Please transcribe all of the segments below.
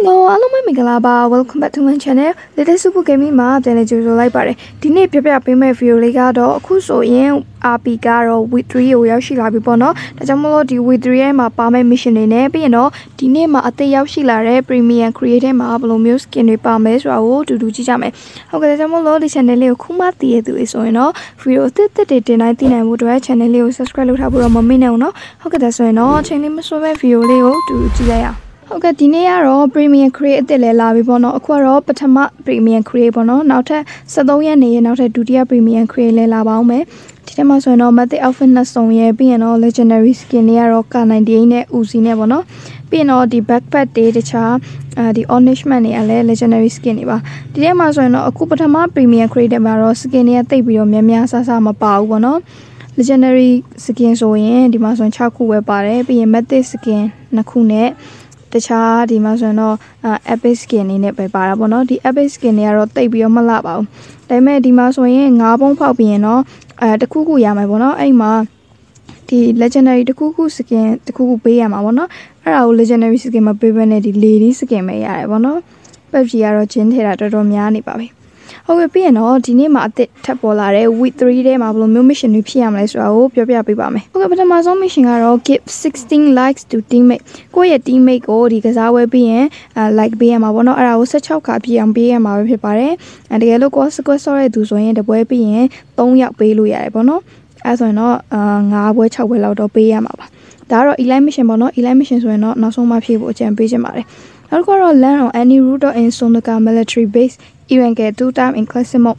Hello, hello, my Migalaba. Welcome back to my channel. Let's do gaming. Ma, today we will play. Today we will play video like that. Kuso yen apigaro witri oyashi labi bono. Tajamolo di witri ma pa me mission ne bi no. Today ma ate yashi lare premium create ma blo music ne pa me swao to do chame. Okay, tajamolo di channel le kumati edu iso no. Video tete 99 mudwa channel le subscribe uthapura mummy ne no. Okay, daso no channel me so video le do chaya. Okay, today I have premium create the Lalabi Bono, Aquaro, Patama premium create Bono, Nauta, Sadoya Nay, Nauta Dudia premium create Lalabaume, Titamasono, Mate Alphina Sonia, Biano, legendary skin, Yaroka, Nandine, Uzine Bono, Biano, the backpack, the char, the Onish Mani, Ale, legendary skiniva. Titamasono, Akupatama premium create the Maro, Skinia, Tabio, Memia, Sasama Pau Bono, legendary skin Zoyan, Dimason Chaku, Webare, being Mate skin, Nakune. The char, the Mazano, epic skin in it by Barabono, the epic skin arrow, they be on Malabo. They made the Mazoy, Narbon Paupiano, the Cuckoo Yamabono, Ama, the legendary the Cuckoo skin, the Cuckoo Bayamabono, our legendary skin of Bibbene, the ladies skin, Ayabono, Babgiaro Gin, Herato Romiani Babi. Okay, piano, the name at the Tapolare with 3 day Mablum mission with PMS, I hope you'll be happy about me. Okay, but Amazon mission arrow give 16 likes to teammate. Go your teammate or because I will be like BM. I want to allow such a copy and BM. I will prepare and the yellow course goes already to so in the boy being don't yap be Luya Bono as I know. I will chat well out of BM. There are 11 missions, but not 11 missions were not so much people championship. I'll go learn on any route in Sonoka military base. Even get 2 times in classic mode.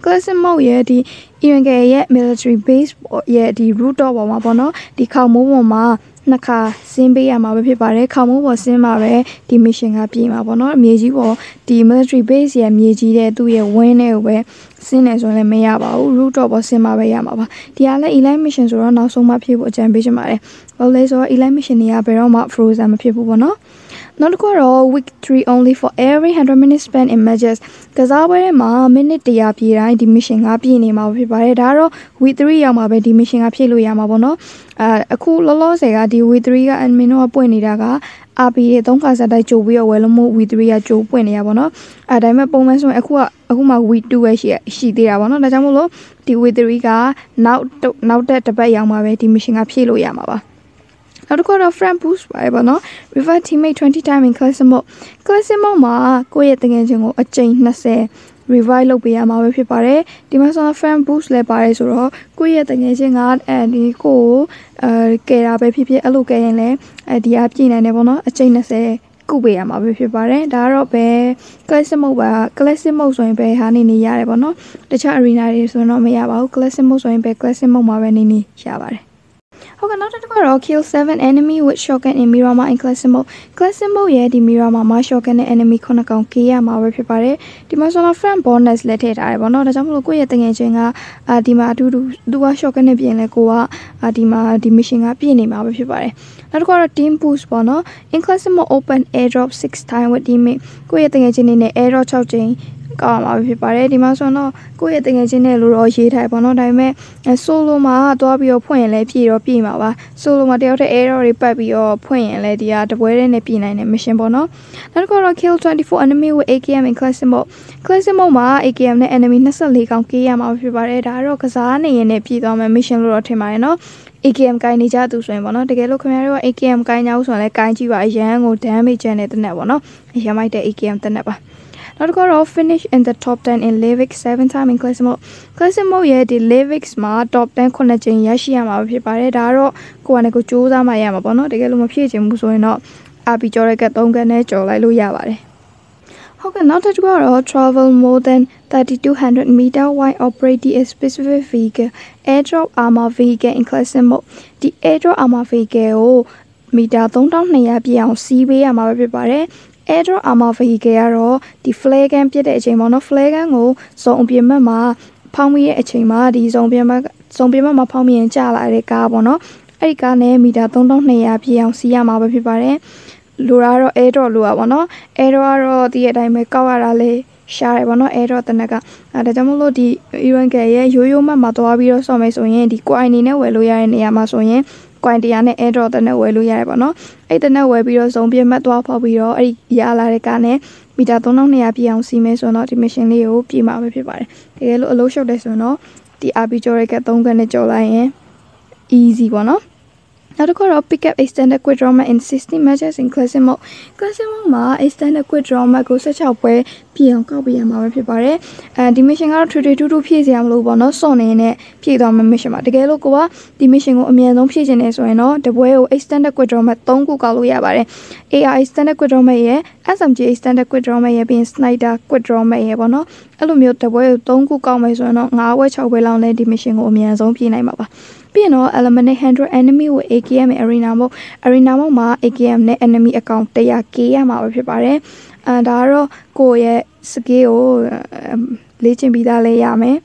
Classic mode, yeah, the even get yet military base, yeah, the root of Wamabono, the Kamu Ma, Naka, Simbi, and Mabi Pare, Kamu was Simare, the mission happy Mabono, Miji war, the military base, yeah, Miji there do your win away, sin as only Mayaba, root of Simare Yamaba. The other 11 missions were not so much people, Jambijamare. Well, there's all 11 missions, yeah, but all my fruits and people were not. Not quite all week 3 only for every 100 minutes spent in matches. Cause I wear ma minute the api right the mission api in my preparedaro week 3 yama by the mission api lu yamabono. A cool lolo sega the week 3 and mino aponidaga api donka sada chobio wellomo week 3 a chopwene yabono. A diamond bomas on akuma week 2 as she did abono the jamulo the week 3 ga now that the yama by the mission api lu yamaba. Now to call friend boost by Bono, refer teammate 20 times in classic mode. Classic mode ma, go yet again a change nase. Revive Lobiama prepare, Dimason friend boost le pares or go yet again and go get up a PP a look and le at the Abjin and Ebono, a chain nase. Kubiama prepare, Daro bear, classic mode, classic mode so in bay honey ni yarebono, the charina is no me about classic mode so in bay classic mode mavenini shabare. Okay, now that we are kill 7 enemy with shotgun in Mirama and classic mode. Classic mode, yeah, the Mirama ma shotgun enemy konakon kia ma prepare. The Masona friend bonus let it. I will not a jump go yet engaging a Dima do a shotgun a bien like a Dima diminishing a bien ma prepare. Now to call a team boost bono in classic mode open airdrop 6 times with teammate. Go yet engaging in the airdrop charging. Come up with Pare, Dimasono, go at the Engineer or she type on Dime, and solo ma, dob your point, lady or Pima, solo Madeota air or pipe your point, lady at the wearing a pin and a mission bono. Not gonna kill 24 enemy with AKM in classic mode. Classic mode ma, AKM the enemy necessarily come key, I'm out with Pare, Daro, Kazani, and a pit on a mission lord Timarino. AKM Kainija to swim on the Galo Camaro, AKM Kainaus on a Kainji by Yang or damage and at the Navono, and she might take AKM the Napa. Not got all finish in the top 10 in Levic 7 times in classic mode. Classic mode, yeah, the Levic smart top 10 connection Yashiyama prepare Daro, Kuanako Chosa, Mayamabono, the Galum of Pigeon, Musoino, Abijoraka Tonga Nature, like Luyavare. How can not at all travel more than 3200 meter while operating a specific vehicle? Airdrop armor vehicle in classic mode. The airdrop armor vehicle, meter downtown Nayabian, CB Ama prepare. Airdrop armor vehicle, the flag and Pied Egemono flag and go, so on Pima, Pommy Echema, the zombie mamma Pommy and Chala Recabono, Erica name, Mida Don Nea Pian Siama Pipare, Luraro Edro Luavono, Edro the Dime Cavarale, Sharabono, Edro the Naga, at the Damolo the Irangay, Yuma Matoabiro Somesoyen, the Quine, Weluya and Yamasoyen. Quantiane Andro the no way Luyabano, either no way below zombie matwa pabiro, yala recane, Mitatono neapian simes or not emission leo, pima pipa. The yellow lotion desono, the abijorica tonganejola, easy one. Now to go pick up a standard quadrama in 16 matches in classic mode. Classic mode is standard quadrama goes such a way, Pion copy and our prepare, and the mission out to do PCM Lubano, Son in it, Piedom mission at the Galocoa, the mission of Miano Pigeons or no, the way of a standard quadrama, Tongu Galuabare, AI standard quadrama, SMG standard quadrama, being Snyder quadrama, Ebono, Alumio, the way of Tongu Gamas or no, now which I will only the mission of Miano Pinamaba. Piano eliminate 100 enemy with AKM Arinamo ma AKM ne enemy account they are KM and Aro Koye Skeo Lichin Vidale Yame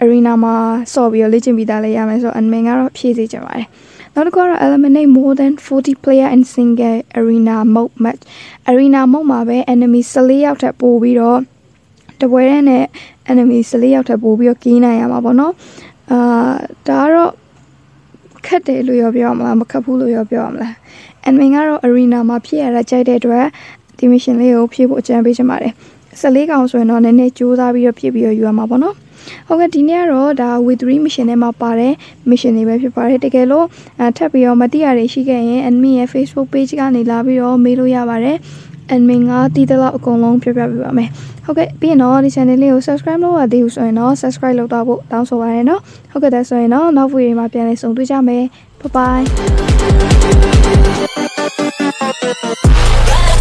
Arinama Sobio Lichin Vidale Yame so and Mengaro Pizzi Jamai. Not gonna eliminate more than 40 player in single arena mode match. Arena Momabe enemy Sali out at Bobiro. The way in enemy Sali out at Bobio Kina Yamabono. Daro Kate Luyobiomla, Macapulo Yobiomla, and Mingaro Arena Mapiera Jade Dware, the Mission Leo Pibo Jambijamare. Saligans were non in a Juda Vio Pibio Yamabono. Oga Dinero da with three mission Emma Pare, Mission Evapi Pare de Gelo, and Tapio Matiare Shigay, and me a Facebook page Ganilabio Milu Yavare, and Minga Titala Okolong Pibame. Okay, be no, this channel you subscribe no, adios or no, subscribe low down so I know. Okay, that's all no, now we might be on to jam. Bye bye.